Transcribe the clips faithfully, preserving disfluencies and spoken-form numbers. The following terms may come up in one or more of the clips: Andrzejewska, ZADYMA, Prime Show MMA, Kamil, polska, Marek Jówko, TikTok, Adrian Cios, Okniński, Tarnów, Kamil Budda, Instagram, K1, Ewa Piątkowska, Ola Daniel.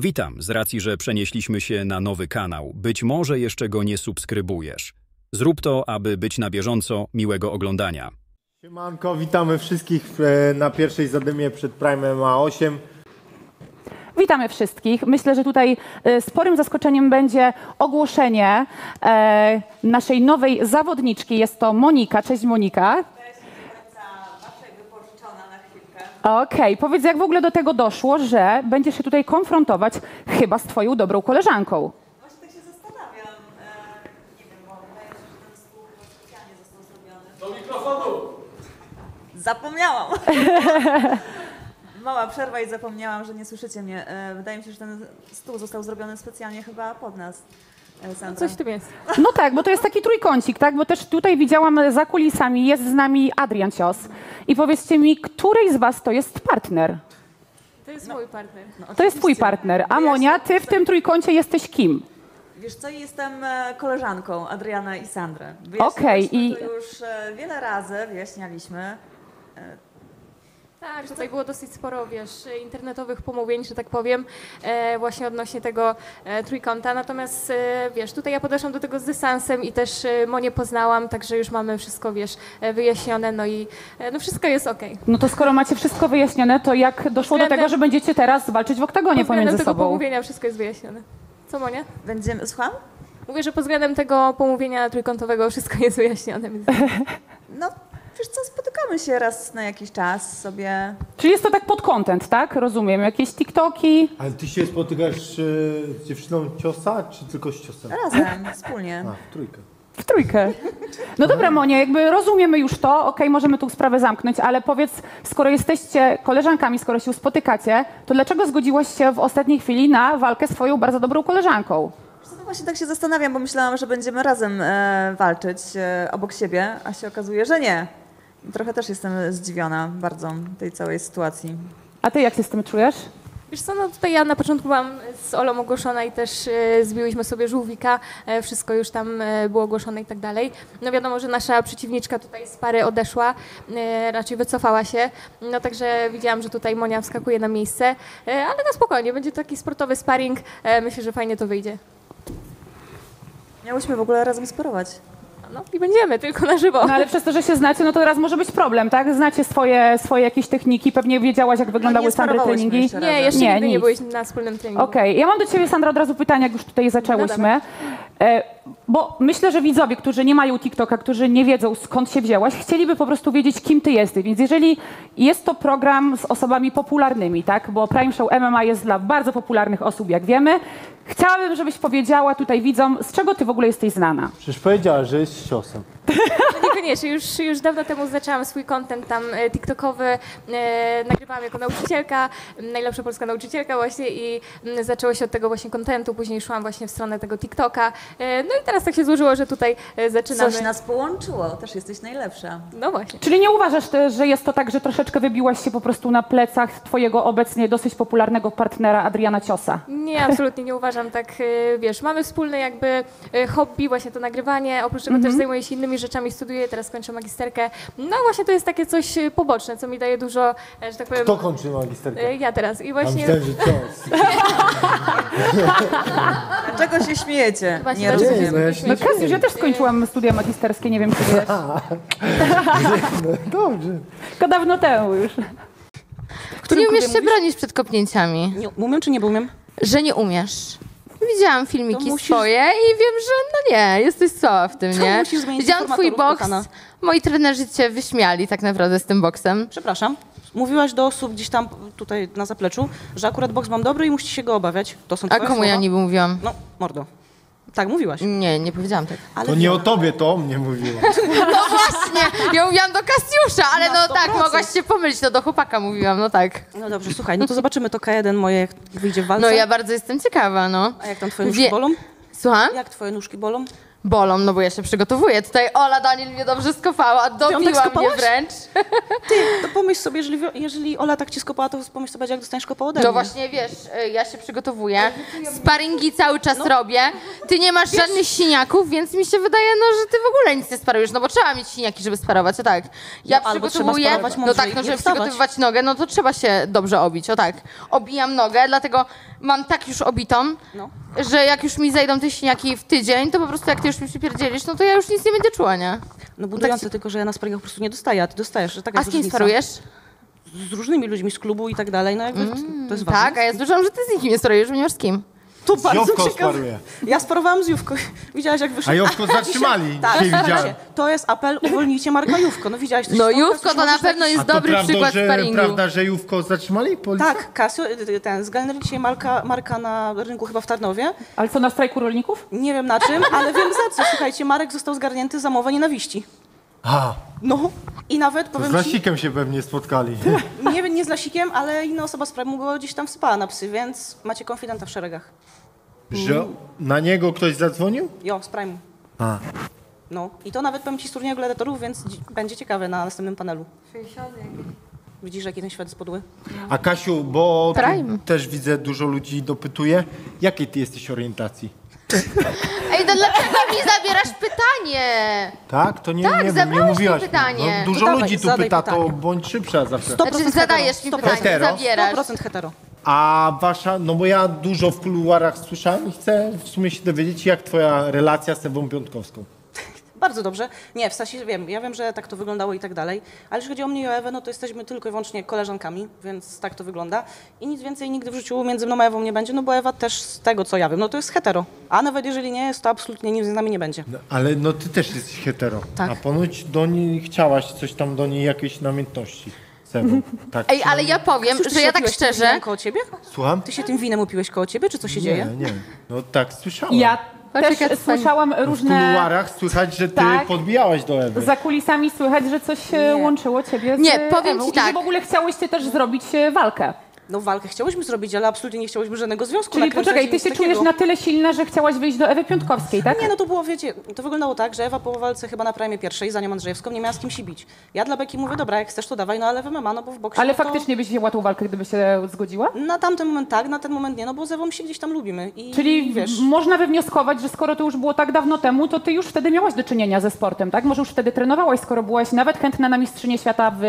Witam, z racji, że przenieśliśmy się na nowy kanał. Być może jeszcze go nie subskrybujesz. Zrób to, aby być na bieżąco. Miłego oglądania. Siemanko, witamy wszystkich na pierwszej zadymie przed Prime M A osiem. Witamy wszystkich. Myślę, że tutaj sporym zaskoczeniem będzie ogłoszenie naszej nowej zawodniczki. Jest to Monika. Cześć Monika. Okej, okay. Powiedz, jak w ogóle do tego doszło, że będziesz się tutaj konfrontować chyba z twoją dobrą koleżanką. Właśnie tak się zastanawiam. Eee, nie wiem, bo wydaje się, że ten stół specjalnie został zrobiony. Do mikrofonu! Zapomniałam! Mała przerwa i zapomniałam, że nie słyszycie mnie. Eee, wydaje mi się, że ten stół został zrobiony specjalnie chyba pod nas. No coś tu jest. No tak, bo to jest taki trójkącik, tak? Bo też tutaj widziałam za kulisami, jest z nami Adrian Cios. I powiedzcie mi, której z was to jest partner? To jest no, mój partner. No, to jest twój partner. A Monia, ty w tym trójkącie jesteś kim? Wiesz co, jestem koleżanką Adriana i Sandry. Okej. I to już wiele razy wyjaśnialiśmy. Tak, tutaj było dosyć sporo, wiesz, internetowych pomówień, że tak powiem, e, właśnie odnośnie tego e, trójkąta. Natomiast, e, wiesz, tutaj ja podeszłam do tego z dystansem i też e, Monię poznałam, także już mamy wszystko, wiesz, e, wyjaśnione, no i e, no wszystko jest okej. Okay. No to skoro macie wszystko wyjaśnione, to jak doszło względem, do tego, że będziecie teraz walczyć w oktagonie pomiędzy sobą? Pod tego pomówienia wszystko jest wyjaśnione. Co, Monia? Będziemy, słucham? Mówię, że pod względem tego pomówienia trójkątowego wszystko jest wyjaśnione. Więc... no. Wiesz co, spotykamy się raz na jakiś czas sobie. Czyli jest to tak pod content, tak? Rozumiem, jakieś TikToki. Ale ty się spotykasz e, z dziewczyną Ciosa, czy tylko z Ciosem? Razem, wspólnie. A, w trójkę. W trójkę. No dobra, Monia, jakby rozumiemy już to, okej, okay, możemy tu sprawę zamknąć, ale powiedz, skoro jesteście koleżankami, skoro się spotykacie, to dlaczego zgodziłaś się w ostatniej chwili na walkę z swoją bardzo dobrą koleżanką? No właśnie tak się zastanawiam, bo myślałam, że będziemy razem e, walczyć e, obok siebie, a się okazuje, że nie. Trochę też jestem zdziwiona bardzo tej całej sytuacji. A ty jak się z tym czujesz? Wiesz co, no tutaj ja na początku byłam z Olą ogłoszona i też e, zbiłyśmy sobie żółwika, e, wszystko już tam e, było ogłoszone i tak dalej. No wiadomo, że nasza przeciwniczka tutaj z pary odeszła, e, raczej wycofała się, no także widziałam, że tutaj Monia wskakuje na miejsce, e, ale na spokojnie, będzie taki sportowy sparring, e, myślę, że fajnie to wyjdzie. Miałyśmy w ogóle razem sparować. No i będziemy, tylko na żywo. No ale przez to, że się znacie, no to teraz może być problem, tak? Znacie swoje, swoje jakieś techniki, pewnie wiedziałaś, jak wyglądały Sandry treningi. Jeszcze nie, jeszcze nie, nigdy nic. Nie byłeś na wspólnym treningu. Okej, okay. Ja mam do ciebie, Sandra, od razu pytanie, jak już tutaj zaczęłyśmy. No, bo myślę, że widzowie, którzy nie mają TikToka, którzy nie wiedzą, skąd się wzięłaś, chcieliby po prostu wiedzieć, kim ty jesteś. Więc jeżeli jest to program z osobami popularnymi, tak? Bo Prime Show M M A jest dla bardzo popularnych osób, jak wiemy. Chciałabym, żebyś powiedziała tutaj widzom, z czego ty w ogóle jesteś znana. Przecież powiedziała, że jest Ciosem. No niekoniecznie, już, już dawno temu zaczęłam swój content tam tiktokowy, e, nagrywałam jako nauczycielka, najlepsza polska nauczycielka właśnie i m, zaczęło się od tego właśnie contentu, później szłam właśnie w stronę tego TikToka, e, no i teraz tak się złożyło, że tutaj e, zaczynamy. Coś nas połączyło, też jesteś najlepsza. No właśnie. Czyli nie uważasz, ty, że jest to tak, że troszeczkę wybiłaś się po prostu na plecach twojego obecnie dosyć popularnego partnera Adriana Ciosa? Nie, absolutnie nie uważam tak, e, wiesz, mamy wspólne jakby hobby, właśnie to nagrywanie, oprócz tego mm-hmm. też zajmuję się innymi rzeczami, studiuję, teraz kończę magisterkę. No właśnie to jest takie coś poboczne, co mi daje dużo, że tak powiem... Kto kończy magisterkę? Ja teraz. I właśnie... Myślałem, że Cios. Dlaczego się śmiejecie? Właśnie nie rozumiem. No Kasiusz, ja też skończyłam studia magisterskie, nie wiem, czy wiesz. Dobrze. Tylko dawno temu już. Ty nie umiesz się bronić przed kopnięciami. Nie umiem czy nie umiem? Że nie umiesz. Widziałam filmiki musisz... swoje i wiem, że no nie, jesteś cała w tym, nie? Widziałam twój boks, moi trenerzy cię wyśmiali tak naprawdę z tym boksem. Przepraszam, mówiłaś do osób gdzieś tam tutaj na zapleczu, że akurat boks mam dobry i musisz się go obawiać. To są twoje A komu słowa? Ja niby mówiłam? No, mordo. Tak mówiłaś. Nie, nie powiedziałam tak. Ale to nie wiem. O tobie, to o mnie mówiłam. No właśnie, ja mówiłam do Kasiusza, ale no tak, mogłaś się pomylić, to do chłopaka mówiłam, no tak. No dobrze, słuchaj, no to zobaczymy to K jeden moje, jak wyjdzie w walce. No ja bardzo jestem ciekawa, no. A jak tam twoje nóżki Wie... bolą? Słucham? Jak twoje nóżki bolą? Bolą, no bo ja się przygotowuję. Tutaj Ola Daniel mnie dobrze skopała, dobiła mnie wręcz. Ty, to pomyśl sobie, jeżeli, jeżeli Ola tak ci skopała, to pomyśl sobie, jak dostaniesz kopał ode mnie. No właśnie, wiesz, ja się przygotowuję, sparingi cały czas no. robię, ty nie masz wiesz? żadnych siniaków, więc mi się wydaje, no, że ty w ogóle nic nie sparujesz, no bo trzeba mieć siniaki, żeby sparować, o tak. Ja no, przygotowuję, no tak, no żeby przygotowywać nogę, no to trzeba się dobrze obić, o tak. Obijam nogę, dlatego mam tak już obitą, no. że jak już mi zejdą te siniaki w tydzień, to po prostu jak ty już mi przypierdzielisz, no to ja już nic nie będę czuła, nie? No budujące, tak... tylko że ja na sparingach po prostu nie dostaję, a ty dostajesz. Że taka a z kim sparujesz? Z różnymi ludźmi z klubu i tak dalej, no jakby mm, to jest ważne. Tak, a ja słyszałam, że ty z nikim nie sparujesz, bo nie masz z kim. To z bardzo ciekawe. Ja sparowałam z Jówką. Widziałaś, jak wyszło. A Jówko zatrzymali. Tak, widziałem. To jest apel, uwolnijcie Marka Jówko. No widziałaś coś. No Jówko to na pewno jest dobry przykład sparingu. Prawda, że Jówko zatrzymali? Policja? Tak, Kasio, ten zgarnęli dzisiaj Marka, Marka na rynku chyba w Tarnowie. Ale to na strajku rolników? Nie wiem na czym, ale wiem za co. Słuchajcie, Marek został zgarnięty za mowę nienawiści. A. No i nawet powiem ci... Z Lasikiem się pewnie spotkali. Nie wiem, nie z Lasikiem, ale inna osoba z Prime go gdzieś tam wsypała na psy, więc macie konfidenta w szeregach. Że na niego ktoś zadzwonił? Jo, z Prime'u. A. No i to nawet powiem ci z turnieju gladiatorów, więc będzie ciekawe na następnym panelu. sześćdziesiąt jakieś. Widzisz, jaki ten świat jest podły? A Kasiu, bo też widzę, dużo ludzi dopytuje, jakiej ty jesteś orientacji? Ej, to dlaczego mi zabierasz pytanie? Tak, to nie, tak, nie, nie mówiłaś mi pytanie. No, dużo to ludzi dawaj, tu pyta, pytanie. To bądź szybsza zawsze. Znaczy, zadajesz mi pytanie, hetero. Zabierasz. sto procent hetero. A wasza, no bo ja dużo w kuluarach słyszałem i chcę w sumie się dowiedzieć, jak twoja relacja z Ewą Piątkowską. Bardzo dobrze. Nie, w sensie wiem, ja wiem, że tak to wyglądało i tak dalej, ale jeśli chodzi o mnie i o Ewę, no to jesteśmy tylko i wyłącznie koleżankami, więc tak to wygląda. I nic więcej nigdy w życiu między mną a Ewą nie będzie, no bo Ewa też z tego, co ja wiem, no to jest hetero. A nawet jeżeli nie jest, to absolutnie nic z nami nie będzie. No, ale no ty też jesteś hetero, tak. A ponoć do niej chciałaś coś tam do niej jakiejś namiętności. Tak, ej, ale ja powiem, Kasiusz, że ja tak szczerze... Ty się koło ciebie? Słucham? Ty się tym winem upiłeś koło ciebie, czy co się nie, dzieje? Nie, nie. No tak słyszałam. Ja też słyszałam różne... W kuluarach słychać, że ty tak. podbijałaś do Ewy. Za kulisami słychać, że coś nie. łączyło ciebie z Nie, powiem Ewą. Ci tak. I że w ogóle chciałyście też zrobić walkę. No walkę chciałyśmy zrobić, ale absolutnie nie chciałyśmy żadnego związku. Czyli poczekaj, ty się czujesz na tyle silna, że chciałaś wyjść do Ewy Piątkowskiej, tak? Nie, no to było, wiecie, to wyglądało tak, że Ewa po walce chyba na Prime pierwszej, za nią Andrzejewską, nie miała z kim się bić. Ja dla Beki mówię, dobra, jak chcesz to dawaj, no ale w M M A, no bo w boksie... Ale no to... faktycznie byś się łatwo walkę, gdyby się zgodziła? Na tamten moment tak, na ten moment nie, no bo z Ewą się gdzieś tam lubimy i... Czyli wiesz... można wywnioskować, że skoro to już było tak dawno temu, to ty już wtedy miałaś do czynienia ze sportem, tak? Może już wtedy trenowałaś, skoro byłaś nawet chętna na mistrzynię świata w...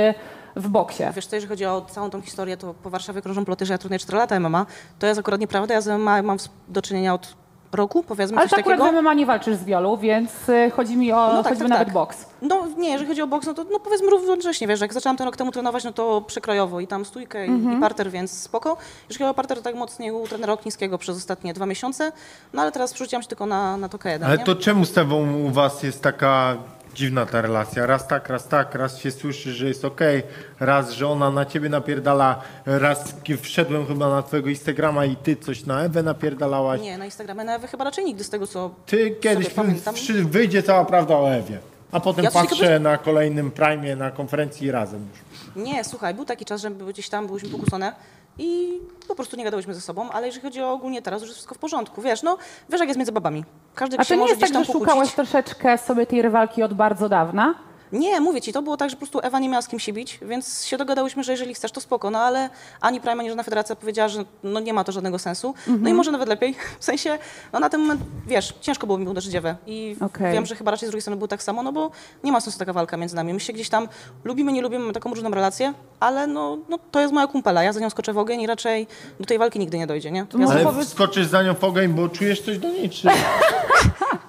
w boksie. Wiesz co, jeżeli chodzi o całą tą historię, to po Warszawie krążą ploty, że ja trenuję cztery lata M M A. To jest akurat nieprawda, ja z M M A mam do czynienia od roku, powiedzmy ale coś takiego. Ale tak akurat w M M A nie walczysz z wiolu, więc chodzi mi o no tak, tak, nawet tak. boks. No nie, jeżeli chodzi o boks, no to no powiedzmy równocześnie, wiesz, jak zaczęłam ten rok temu trenować, no to przekrojowo i tam stójkę mhm. i parter, więc spoko. Jeżeli chodzi o parter, to tak mocniej u trenera Oknińskiego przez ostatnie dwa miesiące, no ale teraz przerzuciłam się tylko na, na to K jeden. Ale nie? To czemu z tobą u was jest taka... dziwna ta relacja. Raz tak, raz tak, raz się słyszy, że jest okej, okay, raz, że ona na ciebie napierdala, raz wszedłem chyba na twojego Instagrama i ty coś na Ewę napierdałaś. Nie, na Instagramie na Ewę chyba raczej nigdy z tego, co Ty kiedyś pamiętam. Wyjdzie cała prawda o Ewie, a potem ja patrzę tylko... na kolejnym Prime'ie, na konferencji razem już. Nie, słuchaj, był taki czas, że gdzieś tam byłyśmy pokusone i po prostu nie gadałyśmy ze sobą, ale jeżeli chodzi o ogólnie teraz, już jest wszystko w porządku. Wiesz, no, wiesz jak jest między babami. Każdy A to nie jest tak, że szukałaś troszeczkę sobie tej rywalki od bardzo dawna? Nie, mówię ci, to było tak, że po prostu Ewa nie miała z kim się bić, więc się dogadałyśmy, że jeżeli chcesz, to spoko, no ale ani Prime, ani żadna federacja powiedziała, że no nie ma to żadnego sensu, mm-hmm. no i może nawet lepiej, w sensie, no na ten moment, wiesz, ciężko było mi uderzyć Ewę i okay. wiem, że chyba raczej z drugiej strony było tak samo, no bo nie ma sensu taka walka między nami, my się gdzieś tam lubimy, nie lubimy, mamy taką różną relację, ale no, no to jest moja kumpela, ja za nią skoczę w ogień i raczej do tej walki nigdy nie dojdzie, nie? Ja ale powiedz... skoczysz za nią w ogień, bo czujesz coś do niej, czy...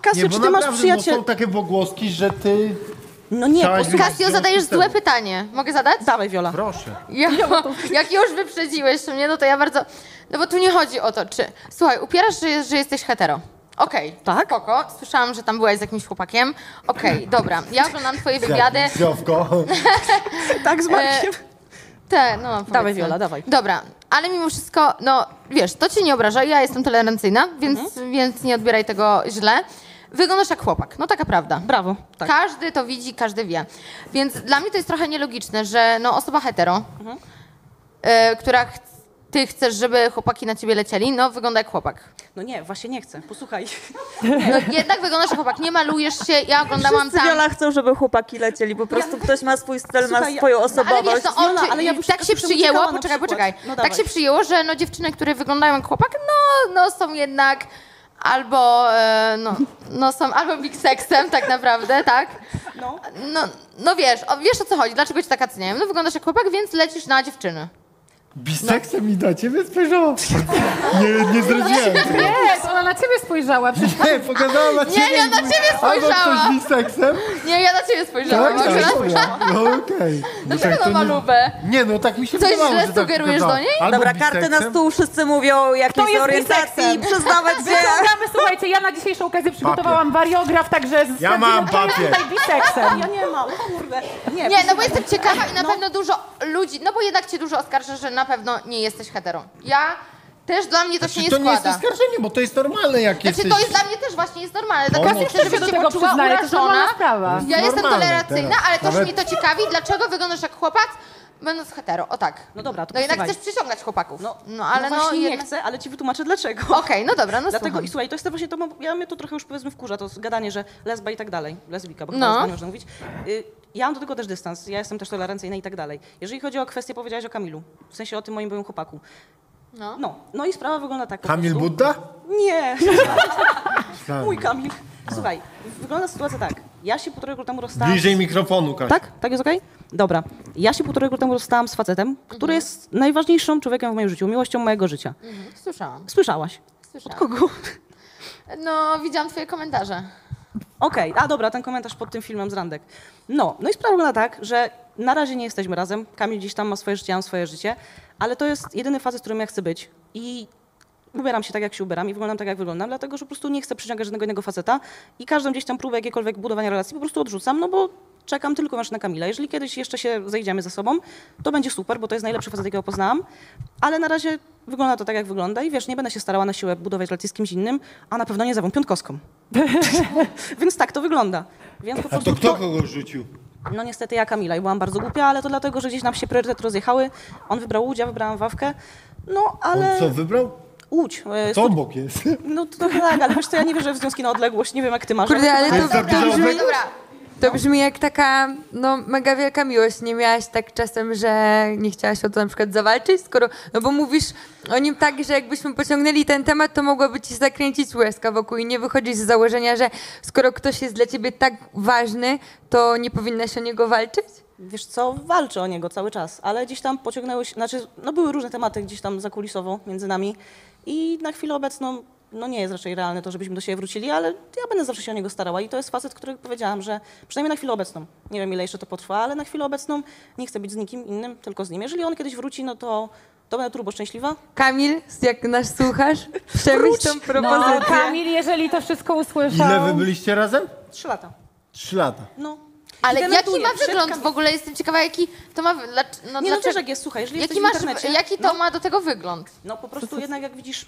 Kasiu, nie, czy ty naprawdę, masz przyjaciel... są takie pogłoski, że ty... No nie, Kasio, zadajesz złe pytanie. Mogę zadać? Dawaj, Wiola. Proszę. Ja, jak już wyprzedziłeś mnie, no to ja bardzo... No bo tu nie chodzi o to, czy... Słuchaj, upierasz, że, że jesteś hetero. Okej, okay, tak? Spoko. Słyszałam, że tam byłaś z jakimś chłopakiem. Okej, okay, dobra. Ja oglądam twoje wywiady. Zdrowko. Tak, z Markiem. Te, no, powiedzmy. Dawaj, Wiola, dawaj. Dobra, ale mimo wszystko, no wiesz, to cię nie obraża. Ja jestem tolerancyjna, więc, mhm. więc nie odbieraj tego źle. Wyglądasz jak chłopak, no taka prawda. Brawo. Tak. Każdy to widzi, każdy wie. Więc dla mnie to jest trochę nielogiczne, że no osoba hetero, mhm. y, która ch ty chcesz, żeby chłopaki na ciebie lecieli, no wygląda jak chłopak. No nie, właśnie nie chcę, posłuchaj. No, jednak wyglądasz jak chłopak, nie malujesz się, ja oglądałam tam... Wszyscy chcą, żeby chłopaki lecieli, po prostu ja... ktoś ma swój styl, ma Słuchaj, swoją osobowość. No, ale wiesz, no, on, czy, ale ja tak się przyjęło, poczekaj, poczekaj, no, tak się przyjęło, że no dziewczyny, które wyglądają jak chłopak, no, no są jednak... Albo, no, no są, albo big sexem tak naprawdę, tak? No. No, no wiesz, o, wiesz o co chodzi, dlaczego cię tak oceniają? No wyglądasz jak chłopak, więc lecisz na dziewczyny. Biseksem mi do ciebie spojrzała. Nie, nie zrozumiałem. Nie, ona na ciebie spojrzała. Nie, pokazała na ciebie. Nie, ja na ciebie spojrzała. Albo ktoś biseksem? Nie, ja na ciebie spojrzałam. Tak, tak, spojrzała. No okej. Dlaczego ona ma lubę? Nie, no tak mi się wydawało. Coś źle sugerujesz do niej? Dobra, karty na stół, wszyscy mówią, jakie są orientacje i przyznawać się. Wyciągamy, słuchajcie, ja na dzisiejszą okazję przygotowałam wariograf, także z ja mam papier. Ja nie mam, kurde. Nie, no bo jestem ciekawa i na pewno dużo ludzi, no bo jednak cię dużo oskarżę, że na pewno nie jesteś heterą. Ja też dla mnie to znaczy, się nie to składa. To nie jest oskarżenie, bo to jest normalne jak znaczy, jesteś... to jest dla mnie też właśnie jest normalne. Tak ja chcę, żebyś się poczuła urażona. Ja jestem tolerancyjna, ale też nawet... mnie to ciekawi, dlaczego wyglądasz jak chłopac, będąc hetero. O tak. No dobra, to no jednak chcesz przyciągać chłopaków. No, no ale no, no nie jednak... chcę, ale ci wytłumaczę dlaczego. Okej, okay, no dobra, no dlatego słucham. I słuchaj, to jest właśnie to, ja mnie to trochę już powiedzmy wkurza, to gadanie, że lesba i tak dalej, lesbika, bo no. nie można mówić. Y Ja mam do tego też dystans, ja jestem też tolerancyjna i tak dalej. Jeżeli chodzi o kwestię, powiedziałaś o Kamilu, w sensie o tym moim byłym chłopaku. No. No, no i sprawa wygląda tak. Kamil Budda? Nie. Mój Kamil. Słuchaj, wygląda sytuacja tak. Ja się półtorej roku temu rozstałam... Bliżej mikrofonu, Kasia. Tak? Tak jest okej? Okay? Dobra. Ja się półtorej roku temu rozstałam z facetem, który mhm. jest najważniejszym człowiekiem w moim życiu, miłością mojego życia. Mhm. Słyszałam. Słyszałaś? Słyszałam. Od kogo? No, widziałam twoje komentarze. Okej, okay. A dobra, ten komentarz pod tym filmem z randek. No, no i sprawa wygląda tak, że na razie nie jesteśmy razem. Kamil gdzieś tam ma swoje życie, ja mam swoje życie. Ale to jest jedyny facet, z którym ja chcę być. I ubieram się tak, jak się ubieram i wyglądam tak, jak wyglądam, dlatego, że po prostu nie chcę przyciągać żadnego innego faceta i każdą gdzieś tam próbę jakiekolwiek budowania relacji po prostu odrzucam, no bo czekam tylko aż na Kamila. Jeżeli kiedyś jeszcze się zejdziemy ze sobą, to będzie super, bo to jest najlepszy facet, jakiego poznałam, ale na razie wygląda to tak, jak wygląda i wiesz, nie będę się starała na siłę budować relacji z kimś innym, a na pewno nie z Ewą Piątkowską. Więc tak to wygląda. Więc po prostu a to kto kogo rzucił? No niestety ja Kamila i byłam bardzo głupia, ale to dlatego, że gdzieś nam się priorytety rozjechały. On wybrał Łódzia, wybrałam Wawkę, no ale... On co wybrał? Łódź. To obok jest. No to tak, ale wiesz co, ja nie wierzę w związki na odległość, nie wiem jak ty masz. Kurde, ale to, to, to, brzmi, to brzmi jak taka no, mega wielka miłość. Nie miałaś tak czasem, że nie chciałaś o to na przykład zawalczyć, skoro, no bo mówisz o nim tak, że jakbyśmy pociągnęli ten temat, to mogłaby ci zakręcić łezka wokół i nie wychodzić z założenia, że skoro ktoś jest dla ciebie tak ważny, to nie powinnaś o niego walczyć? Wiesz co, walczę o niego cały czas, ale gdzieś tam pociągnęły się, znaczy no były różne tematy gdzieś tam zakulisowo między nami i na chwilę obecną no nie jest raczej realne to, żebyśmy do siebie wrócili, ale ja będę zawsze się o niego starała i to jest facet, który powiedziałam, że przynajmniej na chwilę obecną, nie wiem ile jeszcze to potrwa, ale na chwilę obecną nie chcę być z nikim innym, tylko z nim. Jeżeli on kiedyś wróci, no to... To będę turbo szczęśliwa. Kamil, jak nas słuchasz, przemyśl tą propozycję. No, Kamil, jeżeli to wszystko usłyszał... Ile wy byliście razem? Trzy lata. Trzy lata. No. Ale jaki ma wygląd w ogóle? Jestem ciekawa, jaki to ma... No, nie, no też jak jest, słuchaj, jeżeli jaki jesteś masz, w internecie... Jaki to no, ma do tego wygląd? No po prostu jednak jak widzisz...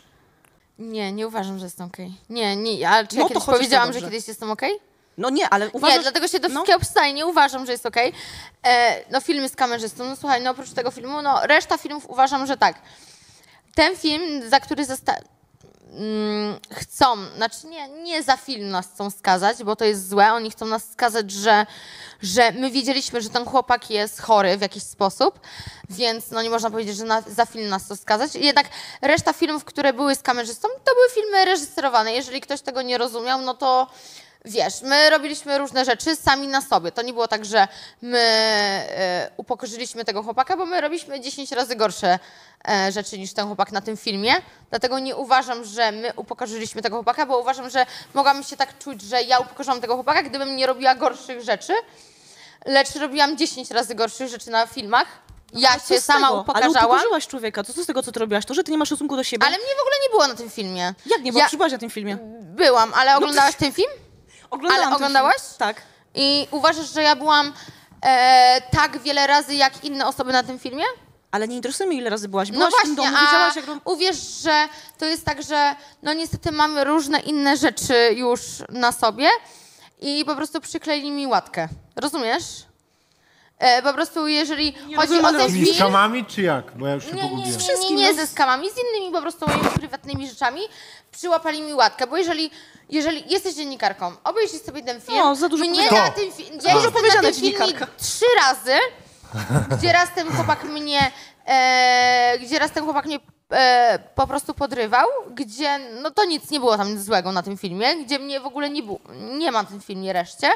Nie, nie uważam, że jestem okej. Okay. Nie, nie, ale czy ja no, kiedyś powiedziałam, że kiedyś jestem okej? Okay? No nie, ale uważam... Nie, dlatego się do wszystkiego no. nie uważam, że jest okej. Okay. No filmy z kamerzystą, no słuchaj, no oprócz tego filmu, no reszta filmów uważam, że tak. Ten film, za który zosta... Hmm, chcą, znaczy nie, nie za film nas chcą skazać, bo to jest złe, oni chcą nas skazać, że, że my wiedzieliśmy, że ten chłopak jest chory w jakiś sposób, więc no nie można powiedzieć, że na, za film nas to skazać. Jednak reszta filmów, które były z kamerzystą, to były filmy reżyserowane. Jeżeli ktoś tego nie rozumiał, no to... Wiesz, my robiliśmy różne rzeczy sami na sobie. To nie było tak, że my e, upokorzyliśmy tego chłopaka, bo my robiliśmy dziesięć razy gorsze e, rzeczy niż ten chłopak na tym filmie. Dlatego nie uważam, że my upokorzyliśmy tego chłopaka, bo uważam, że mogłam się tak czuć, że ja upokorzyłam tego chłopaka, gdybym nie robiła gorszych rzeczy, lecz robiłam dziesięć razy gorszych rzeczy na filmach. Ja się sama upokarzałam. Ale upokorzyłaś człowieka. Co, co z tego, co ty robiłaś? To, że ty nie masz stosunku do siebie. Ale mnie w ogóle nie było na tym filmie. Jak nie było? Ja... Byłaś na tym filmie. Byłam, ale oglądałaś no, ten film? Oglądałam ale oglądałaś? Film. Tak. I uważasz, że ja byłam e, tak wiele razy, jak inne osoby na tym filmie? Ale nie interesuje mnie, ile razy byłaś. Byłaś no właśnie, w tym domu, widziałaś, jak... uwierz, że to jest tak, że no niestety mamy różne inne rzeczy już na sobie i po prostu przykleili mi łatkę. Rozumiesz? E, po prostu jeżeli nie chodzi o ten film... Z skamami czy jak? Bo ja już się pogubiłam. Nie, nie, nie, nie ze skamami, z innymi po prostu moimi prywatnymi rzeczami przyłapali mi łatkę, bo jeżeli... Jeżeli jesteś dziennikarką, obejrzyj sobie ten film. No, za dużo mnie na tym, fi ja dużo na tym filmie trzy razy, gdzie raz ten chłopak mnie, e, gdzie raz ten chłopak mnie e, po prostu podrywał, gdzie, no to nic nie było tam nic złego na tym filmie, gdzie mnie w ogóle nie było, nie ma w tym filmie reszcie.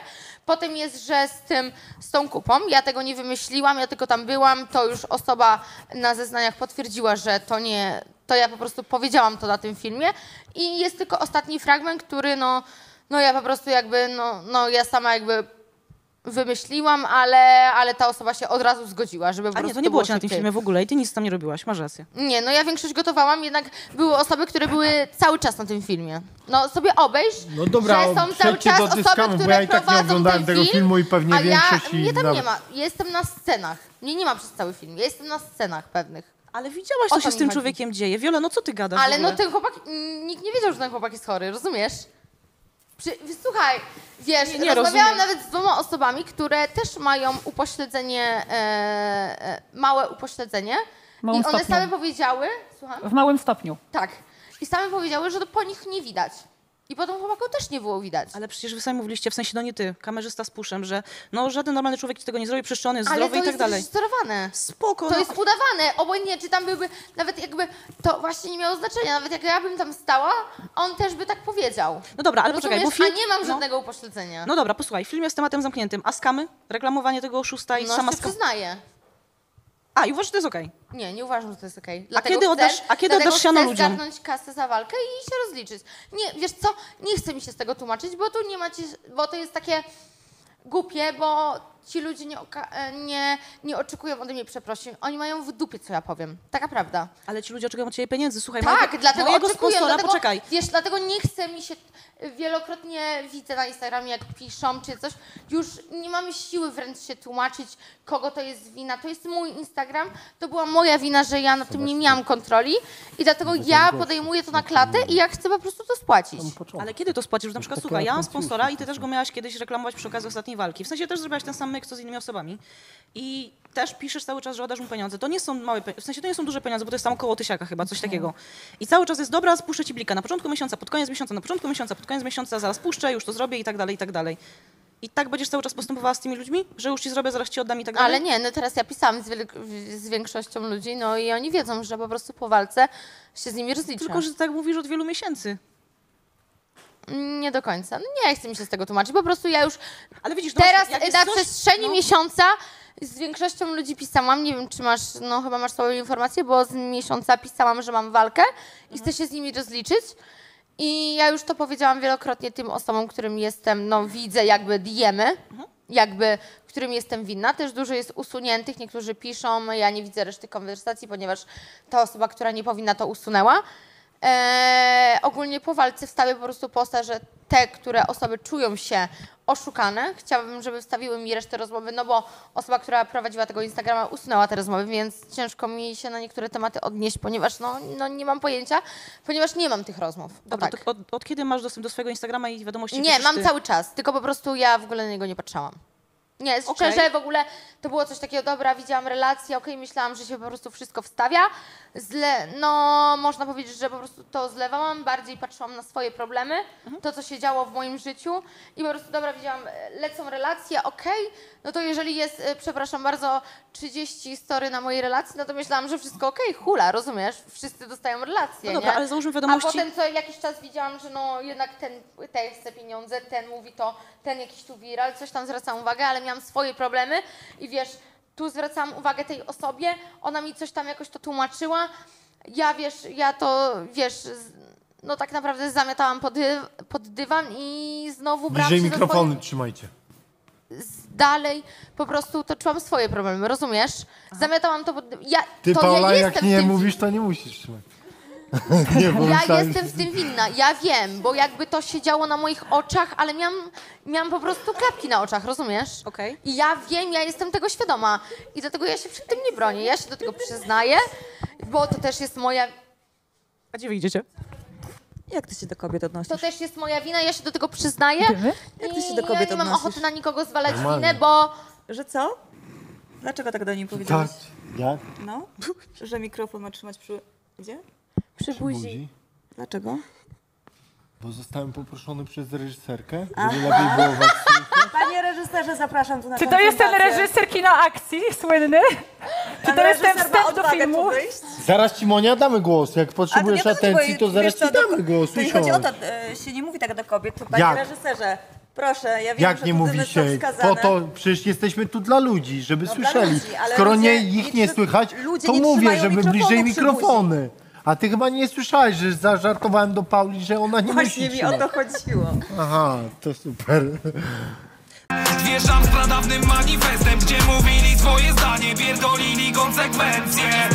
Potem jest, że z tym, z tą kupą, ja tego nie wymyśliłam, ja tylko tam byłam, to już osoba na zeznaniach potwierdziła, że to nie, to ja po prostu powiedziałam to na tym filmie i jest tylko ostatni fragment, który no, no ja po prostu jakby, no, no ja sama jakby wymyśliłam, ale, ale ta osoba się od razu zgodziła, żeby po prostu. A nie, to nie było cię na tym filmie w ogóle i ty nic tam nie robiłaś, masz rację. Nie, no ja większość gotowałam, jednak były osoby, które były cały czas na tym filmie. No sobie obejrz, no dobra, że są cały czas osoby, które ja i tak prowadzą nie oglądałem ten film, tego filmu i pewnie a ja, większość mnie tam i... nie ma, jestem na scenach. Mnie nie ma przez cały film, ja jestem na scenach pewnych. Ale widziałaś, co się z tym chodzi. Człowiekiem dzieje. Wiola, no co ty gadasz? Ale no ten chłopak, nikt nie wiedział, że ten chłopak jest chory, rozumiesz? Przy, słuchaj, wiesz, nie, nie rozmawiałam rozumiem. nawet z dwoma osobami, które też mają upośledzenie, e, małe upośledzenie małym i one stopniu. same powiedziały... Słucham? W małym stopniu. Tak. I same powiedziały, że to po nich nie widać. I potem chłopaku też nie było widać. Ale przecież wy sami mówiliście, w sensie, no nie ty, kamerzysta z puszem, że no żaden normalny człowiek tego nie zrobi, przecież on jest zdrowy i tak dalej. Ale to jest sterowane. Spoko. To no. jest udawane, obojętnie, czy tam byłby, nawet jakby, to właśnie nie miało znaczenia, nawet jak ja bym tam stała, on też by tak powiedział. No dobra, ale rozumiesz? Poczekaj, bo film... A nie mam żadnego no. upośledzenia. No dobra, posłuchaj, film jest tematem zamkniętym, a skamy? Reklamowanie tego oszusta i no, sama skam... No się przyznaję. A, i uważasz, że to jest okej? Okay. Nie, nie uważam, że to jest okej. Okay. A kiedy oddasz, a kiedy oddasz siano ludziom? Dlatego chcę zgarnąć kasę za walkę i się rozliczyć. Nie, wiesz co, nie chcę mi się z tego tłumaczyć, bo tu nie macie, bo to jest takie głupie, bo ci ludzie nie, nie, nie oczekują ode mnie przeprosin. Oni mają w dupie, co ja powiem. Taka prawda. Ale ci ludzie oczekują od ciebie pieniędzy, słuchaj. Tak, mojego, dlatego mojego oczekują, sponsora, dlatego, poczekaj. Wiesz, dlatego nie chcę mi się, wielokrotnie widzę na Instagramie, jak piszą czy coś, już nie mamy siły wręcz się tłumaczyć, kogo to jest wina. To jest mój Instagram, to była moja wina, że ja na tym nie miałam kontroli i dlatego ja podejmuję to na klatę i ja chcę po prostu to spłacić. Ale kiedy to spłacisz? Na przykład, słuchaj, ja mam sponsora i ty też go miałaś kiedyś reklamować przy okazji ostatniej walki. W sensie też zrobiłaś ten sam co z innymi osobami i też piszesz cały czas, że oddasz mu pieniądze. To nie są małe, w sensie to nie są duże pieniądze, bo to jest tam około tysiaka chyba, coś takiego. I cały czas jest, dobra, spuszczę ci blika na początku miesiąca, pod koniec miesiąca, na początku miesiąca, pod koniec miesiąca, zaraz puszczę, już to zrobię i tak dalej, i tak dalej. I tak będziesz cały czas postępowała z tymi ludźmi, że już ci zrobię, zaraz ci oddam i tak dalej? Ale nie, no teraz ja pisałam z, z większością ludzi, no i oni wiedzą, że po prostu po walce się z nimi rozliczę. Tylko, że ty tak mówisz od wielu miesięcy. Nie do końca. No nie chcę mi się z tego tłumaczyć. Po prostu ja już ale widzisz, no teraz masz, na coś, przestrzeni no. miesiąca z większością ludzi pisałam. Nie wiem, czy masz, no chyba masz całą informację, bo z miesiąca pisałam, że mam walkę i mhm. chcę się z nimi rozliczyć. I ja już to powiedziałam wielokrotnie tym osobom, którym jestem, no widzę jakby D M-y, mhm. jakby, którym jestem winna. Też dużo jest usuniętych, niektórzy piszą, ja nie widzę reszty konwersacji, ponieważ ta osoba, która nie powinna, to usunęła. Eee, ogólnie po walce wstawię po prostu posta, że te, które osoby czują się oszukane, chciałabym, żeby wstawiły mi resztę rozmowy, no bo osoba, która prowadziła tego Instagrama, usunęła te rozmowy, więc ciężko mi się na niektóre tematy odnieść, ponieważ no, no nie mam pojęcia, ponieważ nie mam tych rozmów. Dobra, tak. to od, od kiedy masz dostęp do swojego Instagrama i wiadomości? Nie, mam ty... cały czas, tylko po prostu ja w ogóle na niego nie patrzyłam. Nie, szczerze, okay. w ogóle to było coś takiego, dobra, widziałam relację, okej, okay, myślałam, że się po prostu wszystko wstawia. Zle, no, można powiedzieć, że po prostu to zlewałam, bardziej patrzyłam na swoje problemy, mhm. to, co się działo w moim życiu i po prostu, dobra, widziałam, lecą relacje, okej, okay, no to jeżeli jest, przepraszam bardzo, trzydzieści story na mojej relacji, no to myślałam, że wszystko okej, okay, hula, rozumiesz? Wszyscy dostają relacje, no dobra, nie? Ale załóżmy wiadomości... A potem co jakiś czas widziałam, że no jednak ten, ten chce pieniądze, ten mówi to, ten jakiś tu viral, coś tam zwracam uwagę, ale miałam swoje problemy i wiesz, tu zwracałam uwagę tej osobie, ona mi coś tam jakoś to tłumaczyła, ja wiesz, ja to wiesz, no tak naprawdę zamiatałam pod, dy pod dywan i znowu brałam się mikrofony swoje... trzymajcie. Dalej po prostu toczyłam swoje problemy, rozumiesz? Aha. Zamiatałam to pod ja, Ty to Paula, ja jak nie tym... mówisz, to nie musisz trzymać. Nie, ja jestem z tym winna, ja wiem, bo jakby to się działo na moich oczach, ale miałam, miałam po prostu klapki na oczach, rozumiesz? Okay. I ja wiem, ja jestem tego świadoma i dlatego ja się przed tym nie bronię, ja się do tego przyznaję, bo to też jest moja... A gdzie wy idziecie? Jak ty się do kobiet odnosisz? To też jest moja wina, ja się do tego przyznaję. Gdyby? Jak ty się do kobiet odnosisz? Ja nie mam ochoty na nikogo zwalać winę, bo... Że co? Dlaczego tak do niej powiedziałaś? Tak, jak? No, że mikrofon ma trzymać przy... Gdzie? Przy buzi. Dlaczego? Bo zostałem poproszony przez reżyserkę, żeby lepiej było w akcji. Panie reżyserze, zapraszam tu na konsultację. Czy to jest ten reżyser kinoakcji słynny? Czy to jest ten wstęp do filmu? Zaraz ci, Monia, damy głos. Jak potrzebujesz to atencji, to zaraz ci damy do... głos. To nie chodzi o to, e, się nie mówi tak do kobiet. Panie jak? Reżyserze, proszę, ja wiem, jak że nie mówi się? Po to przecież jesteśmy tu dla ludzi, żeby no, słyszeli. Ludzi, skoro ludzie, nie, ich nie, nie słychać, to nie mówię, żeby bliżej mikrofony. A ty chyba nie słyszałeś, że zażartowałem do Pauli, że ona nie musi. Właśnie mi o to chodziło. Aha, to super. Wjeżdżam z pradawnym manifestem, gdzie mówili swoje zdanie, pierdolili konsekwencje.